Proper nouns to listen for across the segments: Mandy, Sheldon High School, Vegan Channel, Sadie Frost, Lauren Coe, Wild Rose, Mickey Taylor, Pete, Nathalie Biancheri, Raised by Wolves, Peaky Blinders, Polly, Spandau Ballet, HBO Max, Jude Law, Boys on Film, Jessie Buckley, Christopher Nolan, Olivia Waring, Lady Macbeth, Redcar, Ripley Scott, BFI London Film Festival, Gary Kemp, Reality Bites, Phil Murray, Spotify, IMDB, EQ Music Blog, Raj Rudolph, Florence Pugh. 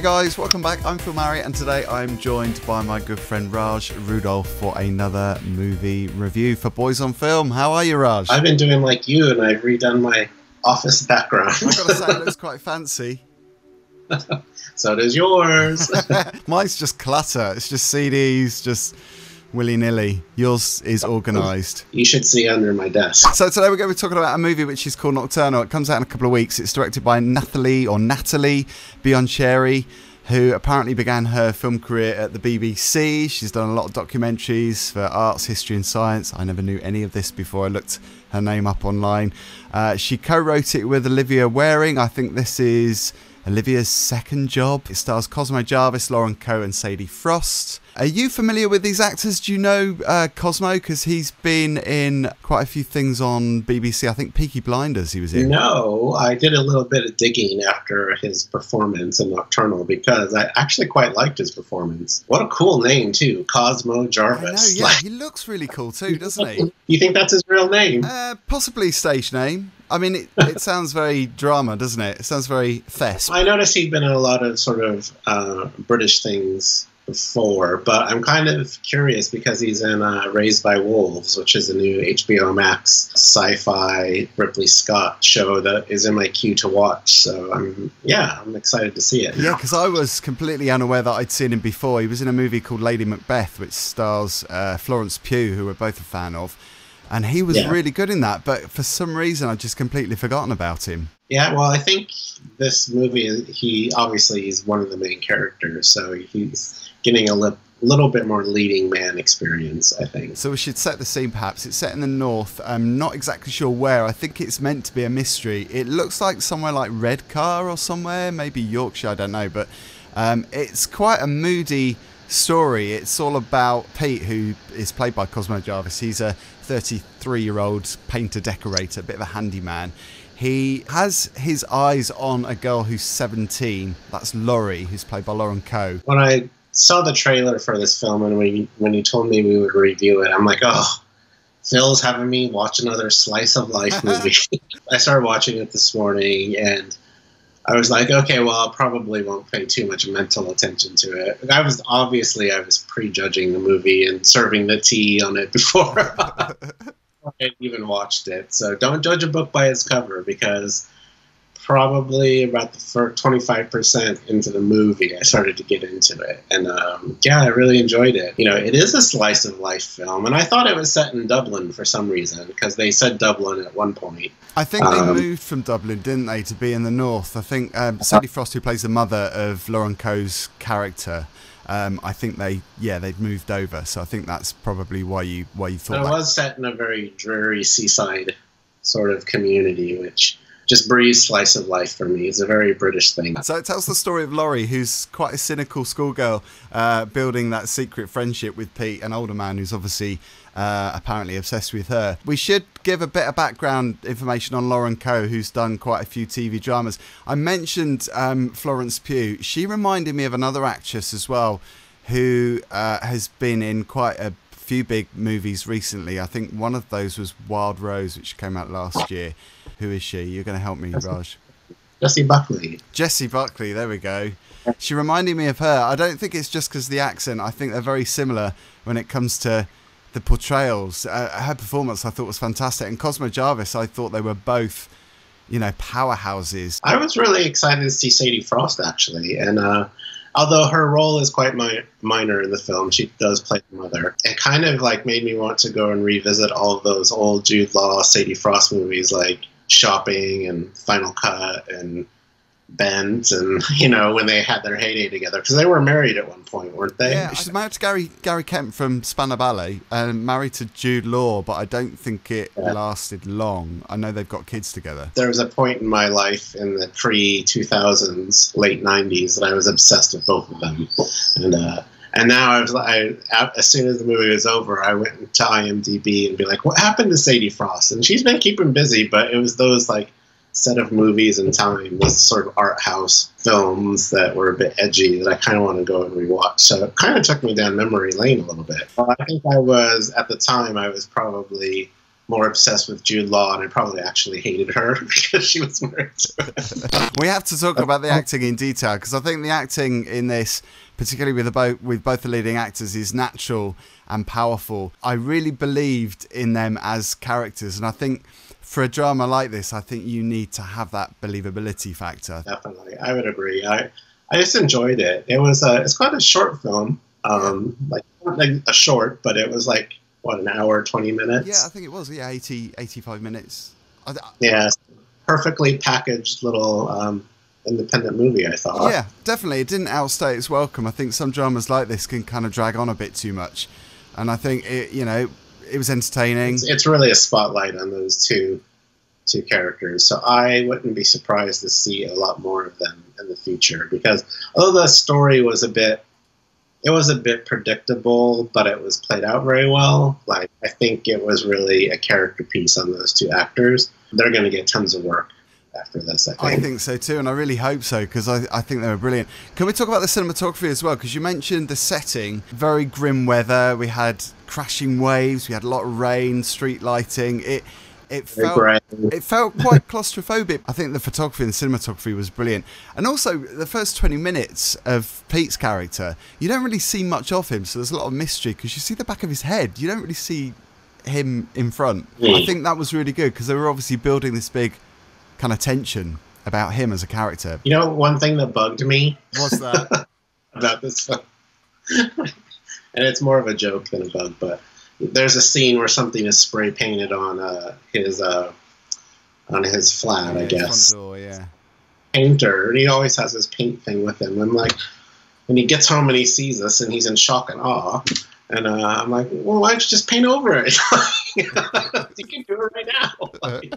Hi guys, welcome back. I'm Phil Murray and today I'm joined by my good friend Raj Rudolph for another movie review for Boys on Film. How are you, Raj? I've been doing like you and I've redone my office background. I've got to say, it looks quite fancy. So does yours. Mine's just clutter. It's just CDs, just willy-nilly. Yours is organised. You should see under my desk. So today we're going to be talking about a movie which is called Nocturnal. It comes out in a couple of weeks. It's directed by Nathalie Biancheri, who apparently began her film career at the BBC. She's done a lot of documentaries for arts, history and science. I never knew any of this before I looked her name up online. She co-wrote it with Olivia Waring. I think this is Olivia's second job. It stars Cosmo Jarvis, Lauren Coe and Sadie Frost. Are you familiar with these actors? Do you know Cosmo? Because he's been in quite a few things on BBC. I think Peaky Blinders he was in. No, I did a little bit of digging after his performance in Nocturnal because I actually quite liked his performance. What a cool name too, Cosmo Jarvis. I know, yeah, he looks really cool too, doesn't he? You think that's his real name? Possibly stage name. I mean, it sounds very drama, doesn't it? It sounds very theft. I noticed he'd been in a lot of sort of British things before, but I'm kind of curious because he's in Raised by Wolves, which is a new HBO Max sci-fi Ripley Scott show that is in my queue to watch. So, I'm excited to see it. Yeah, because I was completely unaware that I'd seen him before. He was in a movie called Lady Macbeth, which stars Florence Pugh, who we're both a fan of. And he was really good in that, but for some reason I'd just completely forgotten about him. Yeah, well, I think this movie, he obviously is one of the main characters, so he's getting a little bit more leading man experience, I think. So we should set the scene perhaps. It's set in the north. I'm not exactly sure where. I think it's meant to be a mystery. It looks like somewhere like Redcar or somewhere, maybe Yorkshire, I don't know. But it's quite a moody story. It's all about Pete, who is played by Cosmo Jarvis. He's a 33-year-old painter-decorator, a bit of a handyman. He has his eyes on a girl who's 17. That's Laurie, who's played by Lauren Coe. When I saw the trailer for this film and when you told me we would review it, I'm like, oh, Phil's having me watch another slice of life movie. I started watching it this morning and I was like, okay, well, I probably won't pay too much mental attention to it. I was prejudging the movie and serving the tea on it before I even watched it. So don't judge a book by its cover, because probably about the first 25% into the movie, I started to get into it. And I really enjoyed it. You know, it is a slice of life film. And I thought it was set in Dublin for some reason, because they said Dublin at one point. I think they moved from Dublin, didn't they, to be in the north? I think Sadie Frost, who plays the mother of Lauren Coe's character, I think they'd moved over. So I think that's probably why you thought that. It was set in a very dreary seaside sort of community, which just breeze slice of life for me. It's a very British thing. So it tells the story of Laurie, who's quite a cynical schoolgirl, building that secret friendship with Pete, an older man who's obviously apparently obsessed with her. We should give a bit of background information on Lauren Coe, who's done quite a few TV dramas. I mentioned Florence Pugh. She reminded me of another actress as well, who has been in quite a few big movies recently. I think one of those was Wild Rose, which came out last year. Who is she? You're going to help me, Raj. Jessie Buckley. Jessie Buckley, there we go. She reminded me of her. I don't think it's just because the accent. I think they're very similar when it comes to the portrayals. Her performance I thought was fantastic. And Cosmo Jarvis, I thought they were both, you know, powerhouses. I was really excited to see Sadie Frost, actually. And although her role is quite minor in the film, she does play the mother. It kind of like made me want to go and revisit all of those old Jude Law, Sadie Frost movies like Shopping and Final Cut and Bent, and you know, when they had their heyday together, because they were married at one point, weren't they? Yeah, she's married to Gary Kemp from Spandau Ballet and married to Jude Law, but I don't think it lasted long. I know they've got kids together. There was a point in my life in the pre-2000s, late 90s, that I was obsessed with both of them, and now as soon as the movie was over, I went to IMDb and be like, what happened to Sadie Frost? And she's been keeping busy, but it was those like set of movies and time, was sort of art house films that were a bit edgy that I kind of want to go and rewatch. So it kind of took me down memory lane a little bit. Well, I think I was, at the time, I was probably more obsessed with Jude Law, and I probably actually hated her because she was married to him. We have to talk about the acting in detail, because I think the acting in this, particularly with both the leading actors, is natural and powerful. I really believed in them as characters, and I think for a drama like this, I think you need to have that believability factor. Definitely, I would agree. I just enjoyed it. It was it's quite a short film, like a short, but it was like, what, an hour, 20 minutes? Yeah, I think it was, yeah, 80, 85 minutes. Yeah, perfectly packaged little independent movie, I thought. Yeah, definitely. It didn't outstay its welcome. I think some dramas like this can kind of drag on a bit too much. And I think, you know, it was entertaining. It's really a spotlight on those two characters, so I wouldn't be surprised to see a lot more of them in the future, because although the story was a bit... It was a bit predictable, but it was played out very well. Like, I think it was really a character piece on those two actors. They're going to get tons of work after this, I think. I think so too, and I really hope so, because I think they were brilliant. Can we talk about the cinematography as well? Because you mentioned the setting, very grim weather. We had crashing waves. We had a lot of rain, street lighting. It felt quite claustrophobic. I think the photography and cinematography was brilliant. And also, the first 20 minutes of Pete's character, you don't really see much of him, so there's a lot of mystery, because you see the back of his head. You don't really see him in front. I think that was really good, because they were obviously building this big kind of tension about him as a character. You know, one thing that bugged me? What's that? About this film. And it's more of a joke than a bug, but... There's a scene where something is spray painted on his flat, I guess. Door, yeah. Painter, and he always has his paint thing with him. I'm like, when he gets home and he sees us, and he's in shock and awe. And I'm like, well, why don't you just paint over it? You can do it right now. Like,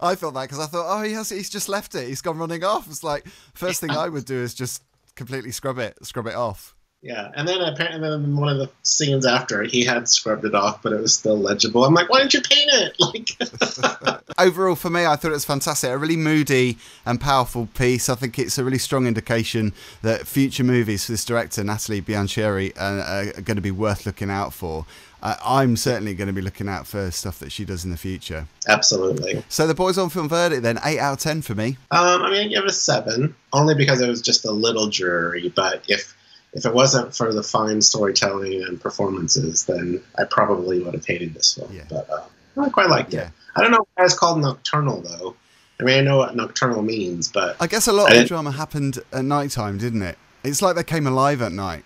I felt that, because I thought, oh, he's just left it. He's gone running off. It's like, first thing I would do is just completely scrub it off. Yeah, and then apparently one of the scenes after, he had scrubbed it off, but it was still legible. I'm like, why didn't you paint it? Like, overall, for me, I thought it was fantastic. A really moody and powerful piece. I think it's a really strong indication that future movies for this director, Nathalie Biancheri, are going to be worth looking out for. I'm certainly going to be looking out for stuff that she does in the future. Absolutely. So the Boys on Film verdict then, 8 out of 10 for me. I mean, I give it a 7, only because it was just a little dreary, but if it wasn't for the fine storytelling and performances, then I probably would have hated this one. Yeah. But I quite liked it. I don't know why it's called Nocturnal, though. I mean, I know what nocturnal means, but... I guess a lot of the drama happened at night time, didn't it? It's like they came alive at night.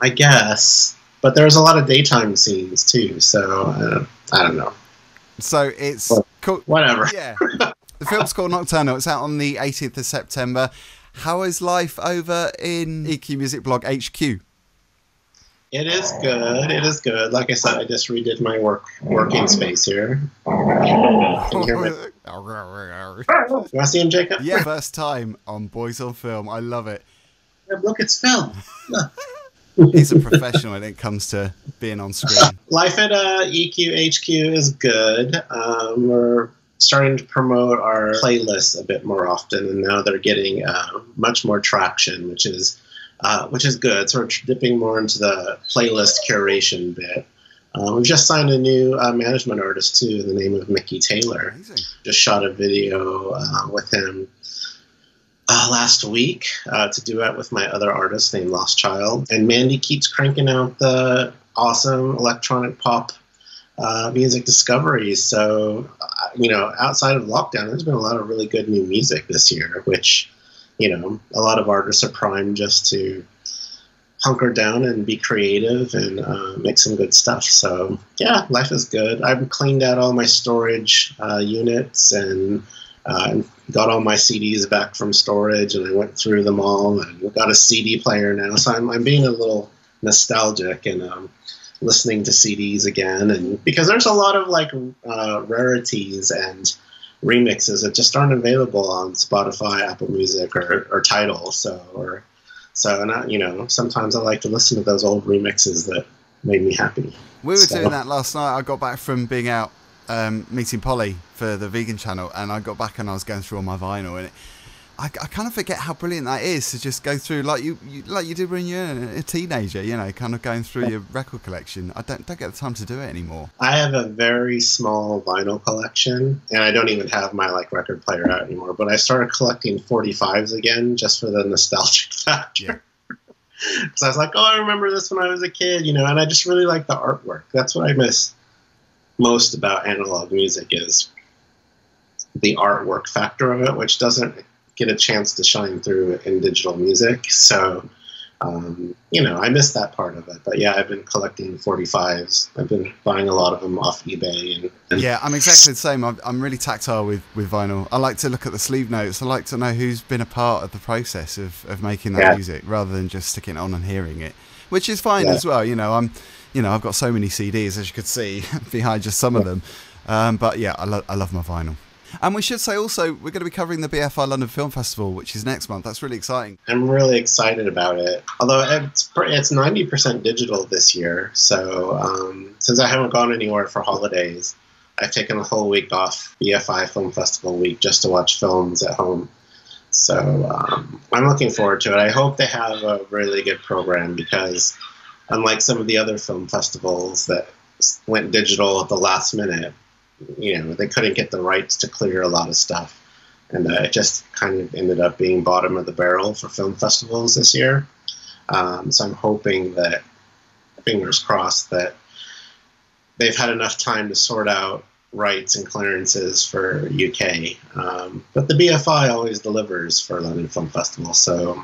I guess. But there was a lot of daytime scenes, too, so I don't know. So it's... Well, cool. Whatever. Yeah. The film's called Nocturnal. It's out on the 18th of September. How is life over in EQ Music Blog HQ? It is good. It is good. Like I said, I just redid my working space here. Can you hear me? You want to see him, Jacob? Yeah, first time on Boys on Film. I love it. Look, it's Phil. He's a professional when it comes to being on screen. Life at EQ HQ is good. We're starting to promote our playlists a bit more often, and now they're getting much more traction, which is good. So we're dipping more into the playlist curation bit. We've just signed a new management artist too, in the name of Mickey Taylor. Amazing. Just shot a video with him last week to duet with my other artist named Lost Child. And Mandy keeps cranking out the awesome electronic pop music discoveries, so you know, outside of lockdown, there's been a lot of really good new music this year, which, you know, a lot of artists are primed just to hunker down and be creative and make some good stuff. So yeah, life is good. I've cleaned out all my storage units and got all my CDs back from storage, and I went through them all, and got a CD player now, so I'm being a little nostalgic and listening to CDs again, and because there's a lot of like rarities and remixes that just aren't available on Spotify, Apple Music, or Tidal. So and I, you know, sometimes I like to listen to those old remixes that made me happy. We were doing that last night. I got back from being out meeting Polly for the Vegan Channel, and I got back and I was going through all my vinyl, and I kind of forget how brilliant that is, to just go through like you did when you're a teenager, you know, kind of going through your record collection. I don't get the time to do it anymore. I have a very small vinyl collection, and I don't even have my like record player out anymore. But I started collecting 45s again just for the nostalgic factor. Yeah. Because I was like, oh, I remember this when I was a kid, you know, and I just really like the artwork. That's what I miss most about analog music, is the artwork factor of it, which doesn't get a chance to shine through in digital music. So, you know, I miss that part of it. But yeah, I've been collecting 45s. I've been buying a lot of them off eBay. And yeah, I'm exactly the same. I'm really tactile with vinyl. I like to look at the sleeve notes. I like to know who's been a part of the process of making that music, rather than just sticking it on and hearing it, which is fine as well. You know, I've got so many CDs, as you could see behind just some of them. But yeah, I love my vinyl. And we should say also, we're going to be covering the BFI London Film Festival, which is next month. That's really exciting. I'm really excited about it. Although it's 90% digital this year. So since I haven't gone anywhere for holidays, I've taken a whole week off BFI Film Festival week just to watch films at home. So I'm looking forward to it. I hope they have a really good program, because unlike some of the other film festivals that went digital at the last minute, you know, they couldn't get the rights to clear a lot of stuff, and it just kind of ended up being bottom of the barrel for film festivals this year. So I'm hoping that, fingers crossed, that they've had enough time to sort out rights and clearances for UK. But the BFI always delivers for London Film Festival, so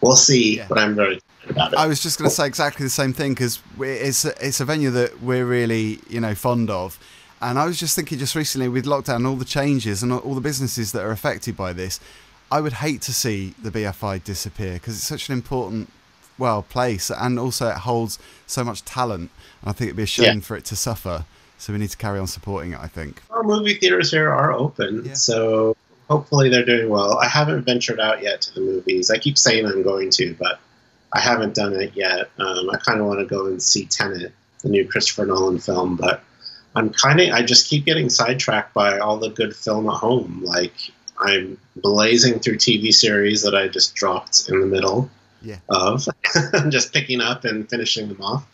we'll see. But I'm very excited about it. I was just going to say exactly the same thing, because it's a venue that we're really, you know, fond of. And I was just thinking just recently, with lockdown, all the changes and all the businesses that are affected by this, I would hate to see the BFI disappear, because it's such an important, well, place, and also it holds so much talent. And I think it'd be a shame for it to suffer. So we need to carry on supporting it, I think. Our movie theaters here are open, so hopefully they're doing well. I haven't ventured out yet to the movies. I keep saying I'm going to, but I haven't done it yet. I kind of want to go and see Tenet, the new Christopher Nolan film, but I just keep getting sidetracked by all the good film at home. Like, I'm blazing through TV series that I just dropped in the middle of, just picking up and finishing them off,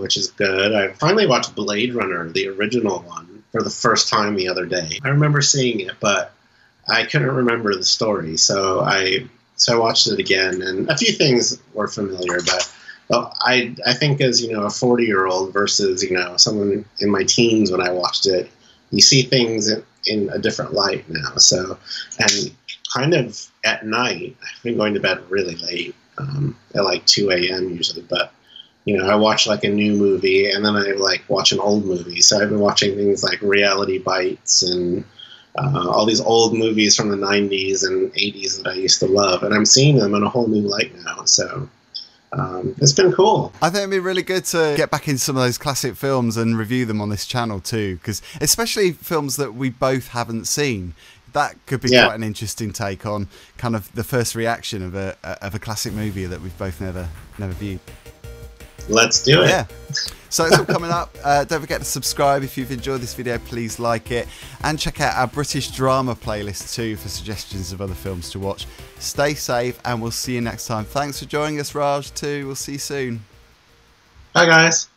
which is good. I finally watched Blade Runner, the original one, for the first time the other day. I remember seeing it, but I couldn't remember the story, so I watched it again, and a few things were familiar, but well, I think as, you know, a 40-year-old versus, you know, someone in my teens when I watched it, you see things in a different light now. So, and kind of at night, I've been going to bed really late, at like 2 a.m. usually, but, you know, I watch like a new movie and then I like watch an old movie. So I've been watching things like Reality Bites and all these old movies from the 90s and 80s that I used to love. And I'm seeing them in a whole new light now, so... it's been cool. I think it'd be really good to get back into some of those classic films and review them on this channel too, because especially films that we both haven't seen, that could be quite an interesting take on kind of the first reaction of a classic movie that we've both never viewed. Let's do it. Yeah. So it's all coming up. Don't forget to subscribe if you've enjoyed this video. Please like it, and check out our British drama playlist too for suggestions of other films to watch. Stay safe, and we'll see you next time. Thanks for joining us, Raj, too. We'll see you soon. Bye, guys.